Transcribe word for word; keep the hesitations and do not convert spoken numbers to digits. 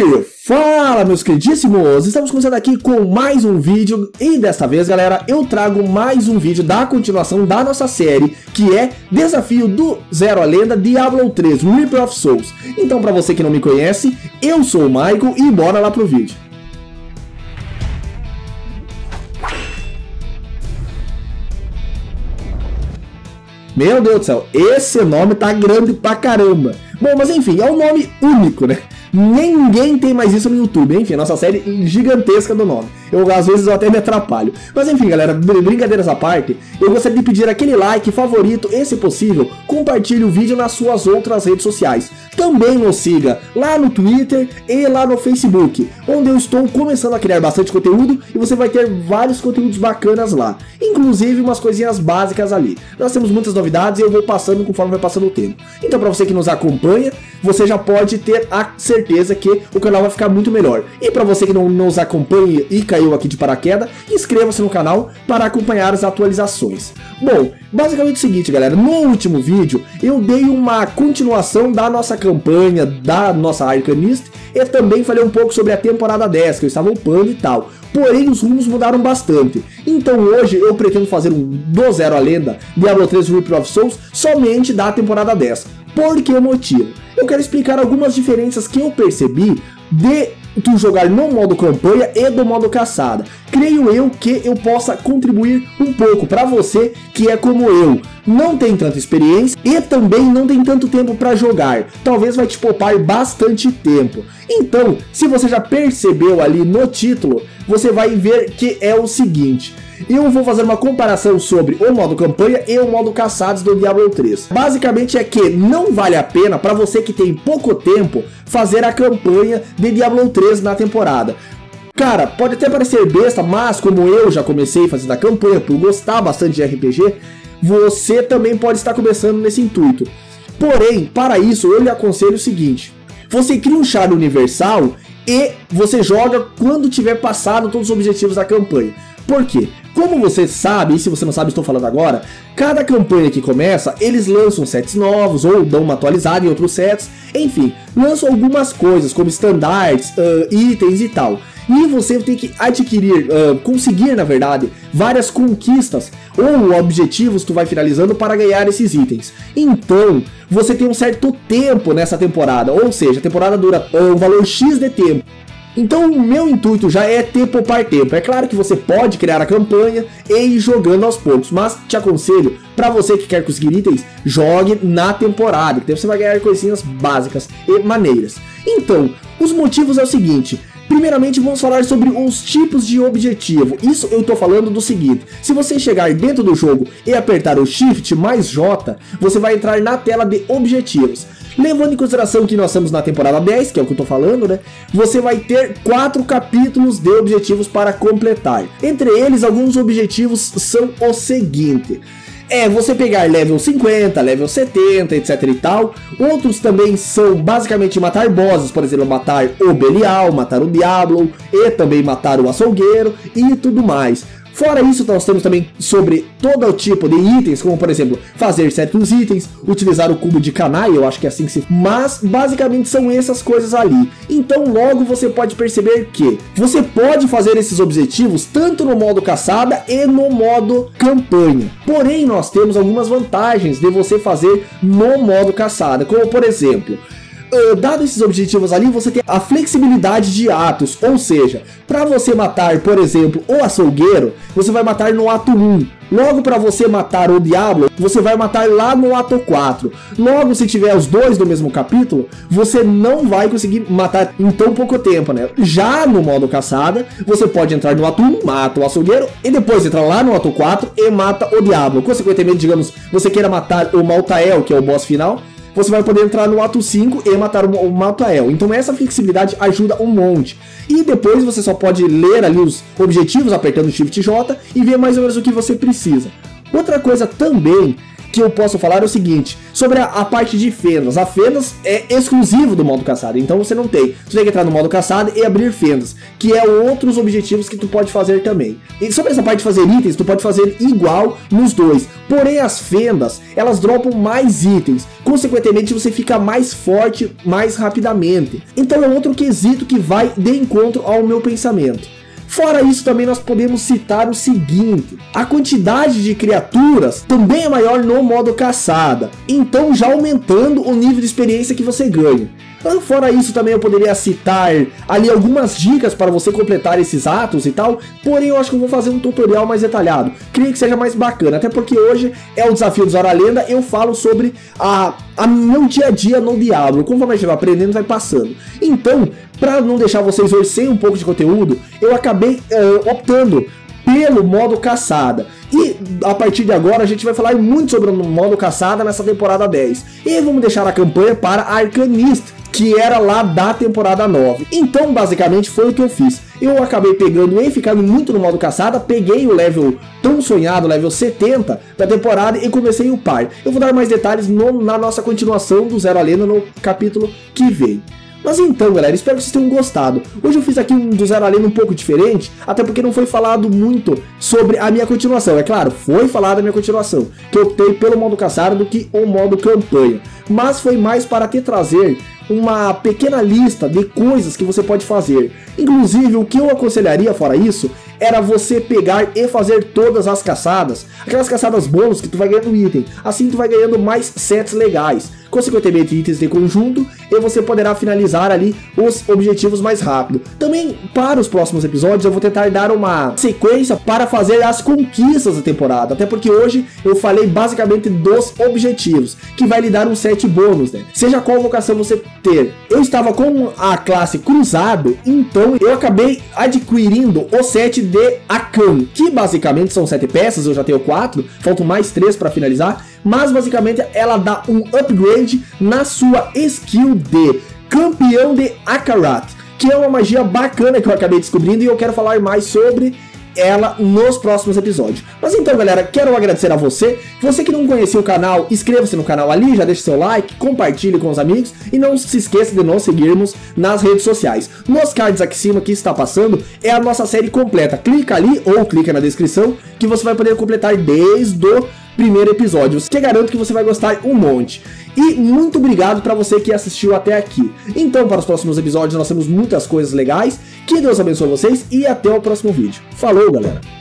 E fala, meus queridíssimos, estamos começando aqui com mais um vídeo e desta vez, galera, eu trago mais um vídeo da continuação da nossa série, que é Desafio do Zero à Lenda, Diablo três, Reaper of Souls. Então, para você que não me conhece, eu sou o Michael e bora lá pro vídeo. Meu Deus do céu, esse nome tá grande pra caramba. Bom, mas enfim, é um nome único, né? Ninguém tem mais isso no YouTube, enfim, a nossa série gigantesca do nome. Eu, às vezes eu até me atrapalho. Mas enfim, galera, brincadeiras à parte, eu gostaria de pedir aquele like, favorito, e se possível, compartilhe o vídeo nas suas outras redes sociais. Também nos siga lá no Twitter e lá no Facebook, onde eu estou começando a criar bastante conteúdo e você vai ter vários conteúdos bacanas lá. Inclusive umas coisinhas básicas ali. Nós temos muitas novidades e eu vou passando conforme vai passando o tempo. Então, pra você que nos acompanha, você já pode ter a certeza certeza que o canal vai ficar muito melhor. E para você que não nos acompanha e caiu aqui de paraquedas, inscreva-se no canal para acompanhar as atualizações. Bom, basicamente é o seguinte, galera, no último vídeo eu dei uma continuação da nossa campanha, da nossa Arcanist, e também falei um pouco sobre a temporada dez, que eu estava upando e tal. Porém, os rumos mudaram bastante. Então hoje eu pretendo fazer um do zero à lenda, Diablo três Reaper of Souls, somente da temporada dez. Por que motivo? Eu quero explicar algumas diferenças que eu percebi de tu jogar no modo campanha e do modo caçada. Creio eu que eu possa contribuir um pouco para você que é como eu, não tem tanta experiência e também não tem tanto tempo para jogar. Talvez vai te poupar bastante tempo. Então, se você já percebeu ali no título, você vai ver que é o seguinte: eu vou fazer uma comparação sobre o modo campanha e o modo caçados do Diablo três. Basicamente é que não vale a pena para você que tem pouco tempo fazer a campanha de Diablo três na temporada. Cara, pode até parecer besta, mas como eu já comecei fazendo a campanha por gostar bastante de R P G, você também pode estar começando nesse intuito. Porém, para isso eu lhe aconselho o seguinte: você cria um charme universal e você joga quando tiver passado todos os objetivos da campanha. Por quê? Como você sabe, e se você não sabe, estou falando agora, cada campanha que começa, eles lançam sets novos, ou dão uma atualizada em outros sets, enfim, lançam algumas coisas, como standards, uh, itens e tal. E você tem que adquirir, uh, conseguir, na verdade, várias conquistas ou objetivos que tu vai finalizando para ganhar esses itens. Então, você tem um certo tempo nessa temporada, ou seja, a temporada dura uh, um valor X de tempo. Então o meu intuito já é ter poupar tempo. É claro que você pode criar a campanha e ir jogando aos poucos, mas te aconselho, para você que quer conseguir itens, jogue na temporada, que você vai ganhar coisinhas básicas e maneiras. Então, os motivos é o seguinte: primeiramente vamos falar sobre os tipos de objetivo. Isso eu tô falando do seguinte: se você chegar dentro do jogo e apertar o Shift mais J, você vai entrar na tela de objetivos. Levando em consideração que nós estamos na temporada dez, que é o que eu tô falando, né? Você vai ter quatro capítulos de objetivos para completar. Entre eles, alguns objetivos são o seguinte: é você pegar level cinquenta, level setenta, etc e tal. Outros também são basicamente matar bosses, por exemplo, matar o Belial, matar o Diablo e também matar o açougueiro e tudo mais. Fora isso, nós temos também sobre todo tipo de itens, como por exemplo, fazer certos itens, utilizar o cubo de Kanai, eu acho que é assim que se... Mas, basicamente, são essas coisas ali. Então, logo você pode perceber que você pode fazer esses objetivos tanto no modo caçada e no modo campanha. Porém, nós temos algumas vantagens de você fazer no modo caçada, como por exemplo... Uh, dado esses objetivos ali, você tem a flexibilidade de atos, ou seja, para você matar, por exemplo, o açougueiro, você vai matar no ato um. Logo, para você matar o Diablo, você vai matar lá no ato quatro. Logo, se tiver os dois do mesmo capítulo, você não vai conseguir matar em tão pouco tempo, né? Já no modo caçada, você pode entrar no ato um, mata o açougueiro, e depois entra lá no ato quatro e mata o Diablo. Consequentemente, digamos, você queira matar o Maltael, que é o boss final, você vai poder entrar no ato cinco e matar o Maltael. Então essa flexibilidade ajuda um monte. E depois você só pode ler ali os objetivos apertando Shift J e ver mais ou menos o que você precisa. Outra coisa também que eu posso falar é o seguinte, sobre a, a parte de fendas. A fendas é exclusivo do modo caçada, então você não tem. Você tem que entrar no modo caçada e abrir fendas, que é outros objetivos que tu pode fazer também. E sobre essa parte de fazer itens, tu pode fazer igual nos dois. Porém, as fendas, elas dropam mais itens. Consequentemente, você fica mais forte mais rapidamente. Então é outro quesito que vai de encontro ao meu pensamento. Fora isso, também nós podemos citar o seguinte, a quantidade de criaturas também é maior no modo caçada, então já aumentando o nível de experiência que você ganha. Fora isso, também eu poderia citar ali algumas dicas para você completar esses atos e tal, porém eu acho que eu vou fazer um tutorial mais detalhado, creio que seja mais bacana, até porque hoje é o desafio dos Hora Lenda, eu falo sobre a, a meu dia a dia no Diablo, conforme a gente vai aprendendo vai passando. Então, para não deixar vocês hoje sem um pouco de conteúdo, eu acabei uh, optando pelo modo caçada. E a partir de agora a gente vai falar muito sobre o modo caçada nessa temporada dez. E vamos deixar a campanha para Arcanista, que era lá da temporada nove. Então basicamente foi o que eu fiz. Eu acabei pegando e ficando muito no modo caçada. Peguei o level tão sonhado, level setenta da temporada, e comecei o par. Eu vou dar mais detalhes no, na nossa continuação do Zero a Lenda no capítulo que vem. Mas então galera, espero que vocês tenham gostado. Hoje eu fiz aqui um do Zero a Lenda um pouco diferente, até porque não foi falado muito sobre a minha continuação. É claro, foi falado a minha continuação, que eu optei pelo modo caçada do que o modo campanha, mas foi mais para te trazer uma pequena lista de coisas que você pode fazer. Inclusive, o que eu aconselharia fora isso, era você pegar e fazer todas as caçadas, aquelas caçadas bônus que tu vai ganhando item, assim tu vai ganhando mais sets legais, consequentemente itens de conjunto, e você poderá finalizar ali os objetivos mais rápido. Também para os próximos episódios eu vou tentar dar uma sequência para fazer as conquistas da temporada, até porque hoje eu falei basicamente dos objetivos, que vai lhe dar um set bônus, né? Seja qual vocação você ter. Eu estava com a classe cruzado, então eu acabei adquirindo o set de Akan, que basicamente são sete peças, eu já tenho quatro, faltam mais três para finalizar, mas basicamente ela dá um upgrade na sua skill de campeão de Akarat, que é uma magia bacana que eu acabei descobrindo e eu quero falar mais sobre ela nos próximos episódios. Mas então galera, quero agradecer a você. Você que não conhecia o canal, inscreva-se no canal ali, já deixa seu like, compartilhe com os amigos e não se esqueça de nos seguirmos nas redes sociais. Nos cards aqui em cima que está passando é a nossa série completa. Clica ali ou clica na descrição que você vai poder completar desde o primeiro episódio, que garanto que você vai gostar um monte. E muito obrigado para você que assistiu até aqui. Então para os próximos episódios nós temos muitas coisas legais. Que Deus abençoe vocês e até o próximo vídeo. Falou galera!